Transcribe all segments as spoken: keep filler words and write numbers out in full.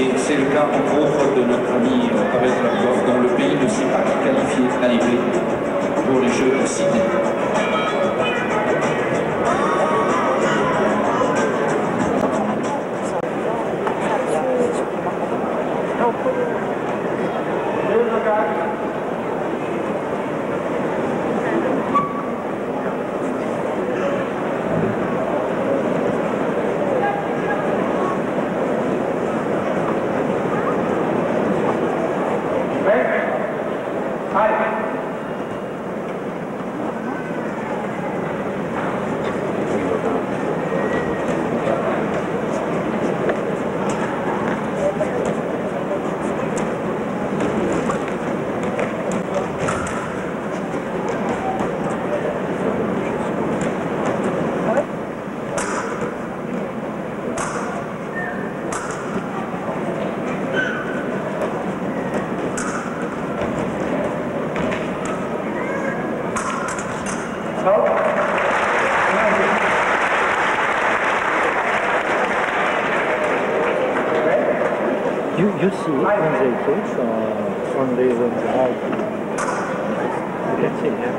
et c'est le cas entre autres de notre ami Pavel Pavlov, dont le pays ne s'est pas qualifié à l'épée pour les Jeux de Sydney. You, you see when they push, or when they went out, you can see them.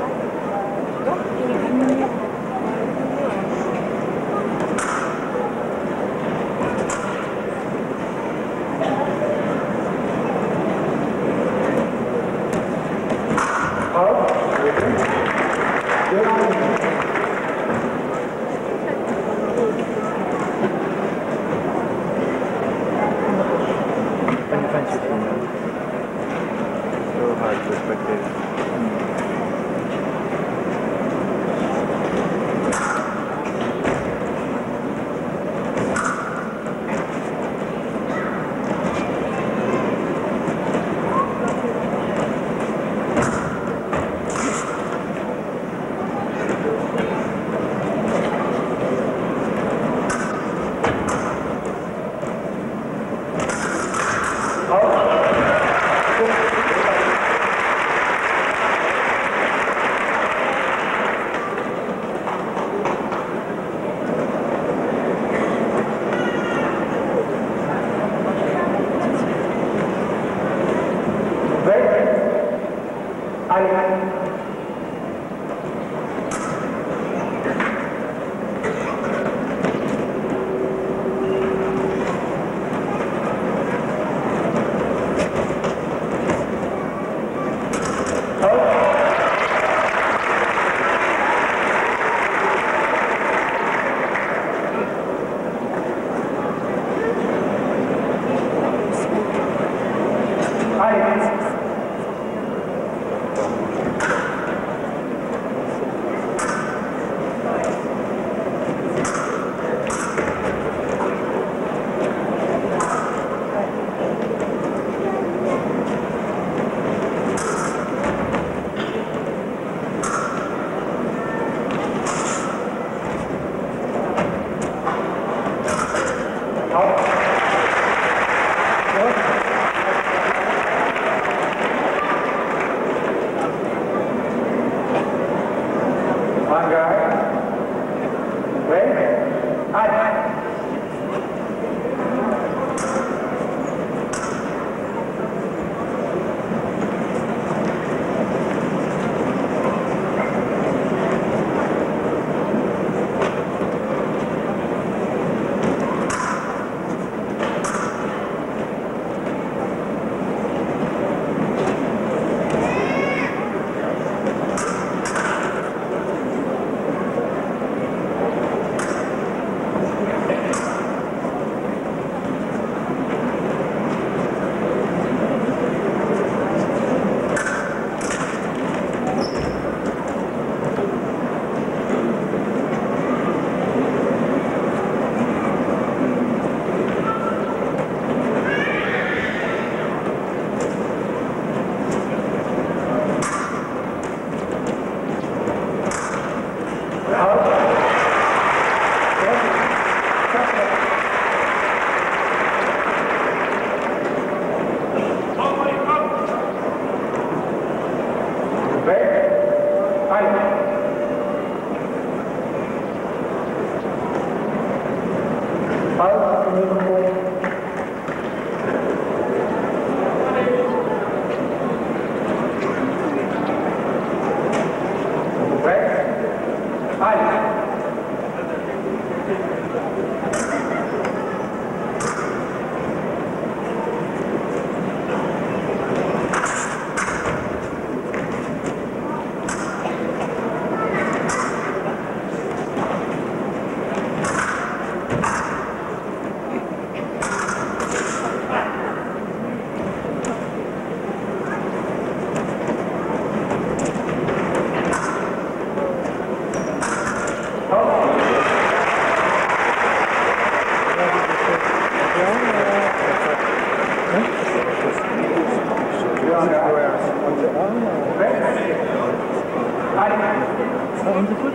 on t'écoute.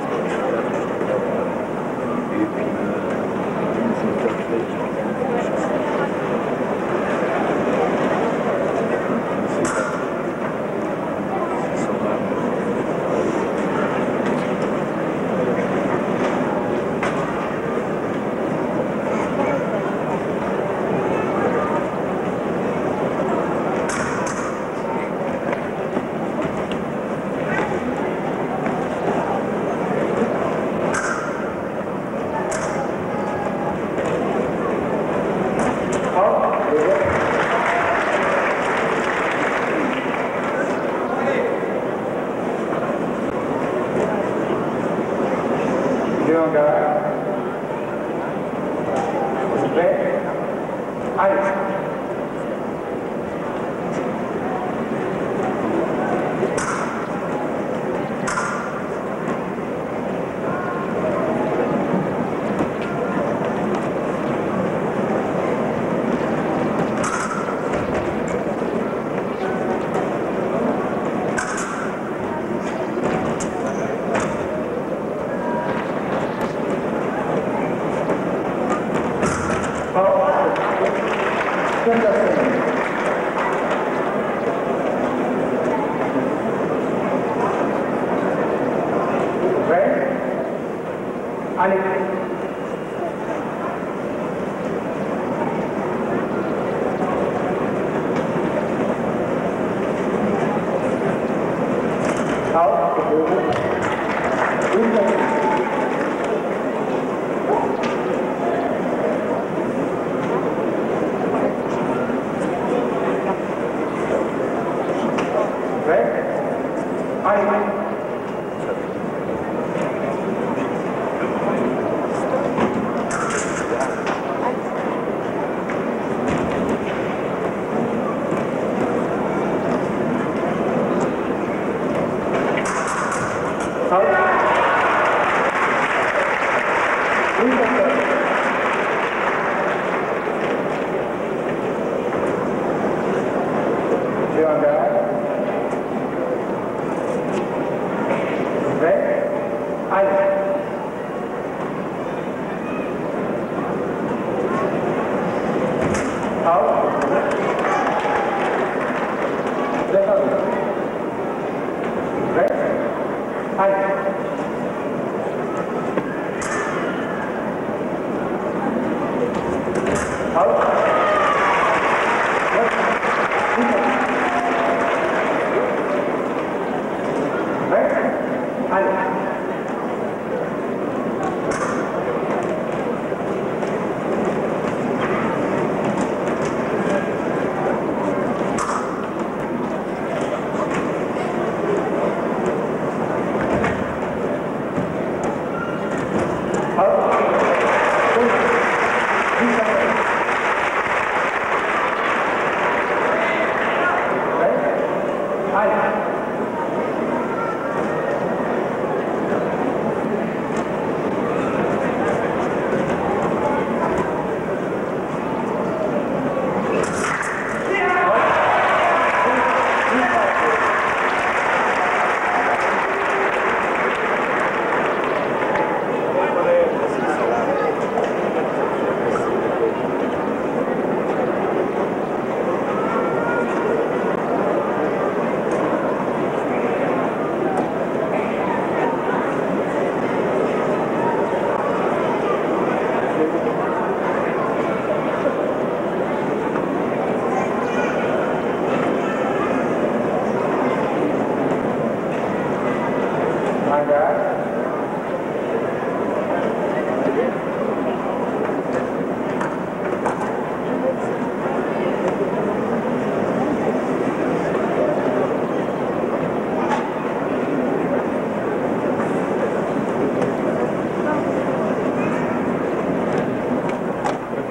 Et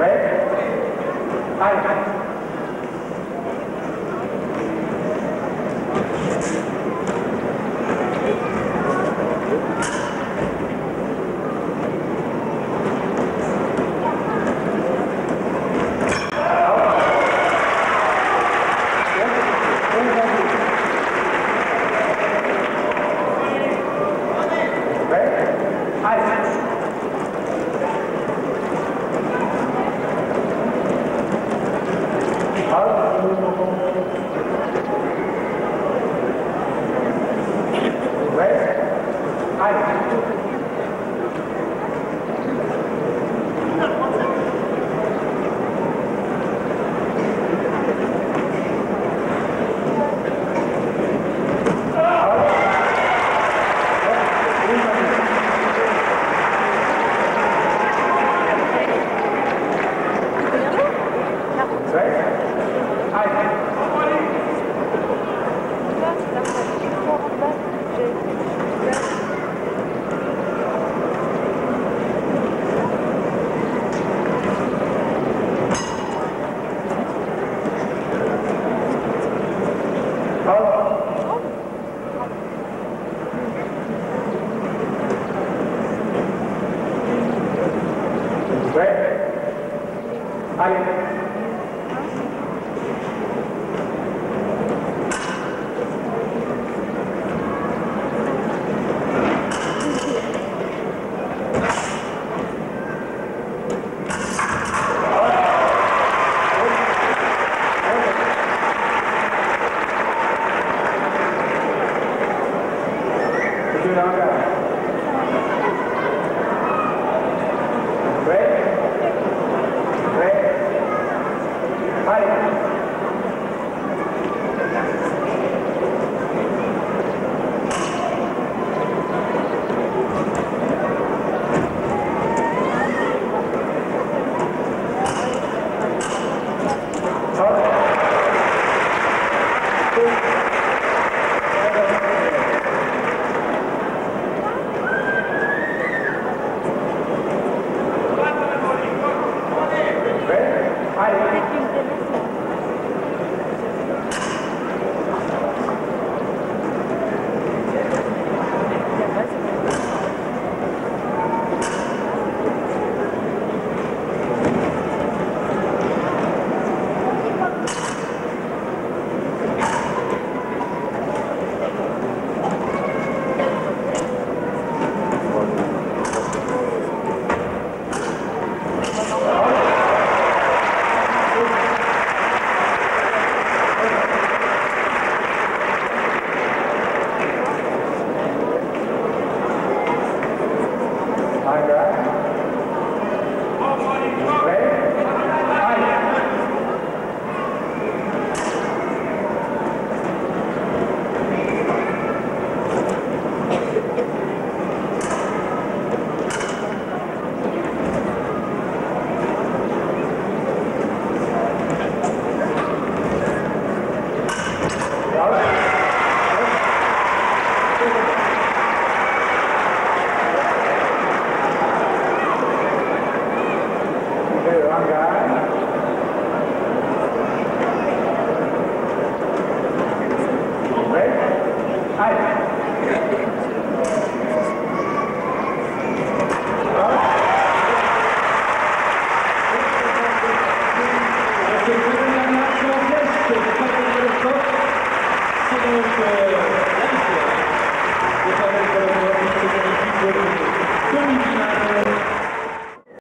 puis,